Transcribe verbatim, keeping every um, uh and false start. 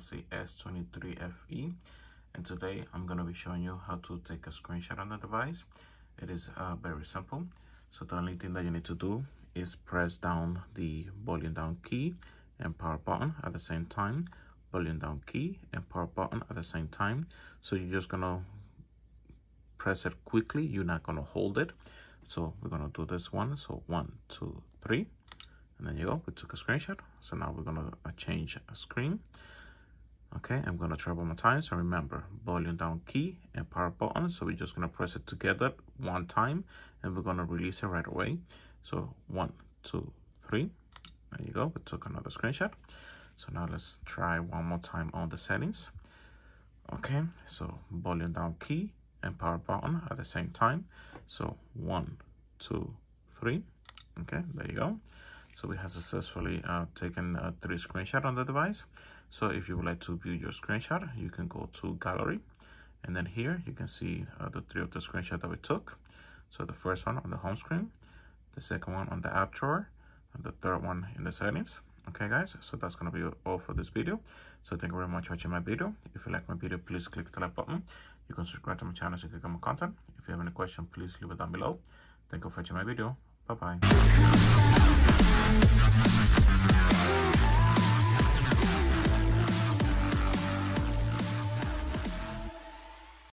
Galaxy S twenty-three F E, and today I'm going to be showing you how to take a screenshot on the device. It is uh, very simple. So the only thing that you need to do is press down the volume down key and power button at the same time, volume down key and power button at the same time. So you're just going to press it quickly, you're not going to hold it. So we're going to do this one. So one, two, three. And there you go, we took a screenshot. So now we're gonna change a screen. Okay, I'm gonna try one more time. So remember, volume down key and power button. So we're just gonna press it together one time and we're gonna release it right away. So one, two, three. There you go, we took another screenshot. So now let's try one more time on the settings. Okay, so volume down key and power button at the same time. So one, two, three. Okay, there you go. So we have successfully uh, taken uh, three screenshots on the device. So if you would like to view your screenshot, you can go to gallery. And then here you can see uh, the three of the screenshots that we took. So the first one on the home screen, the second one on the app drawer, and the third one in the settings. Okay guys, so that's going to be all for this video. So thank you very much for watching my video. If you like my video, please click the like button. You can subscribe to my channel so you can get more content. If you have any question, please leave it down below. Thank you for watching my video. Bye-bye.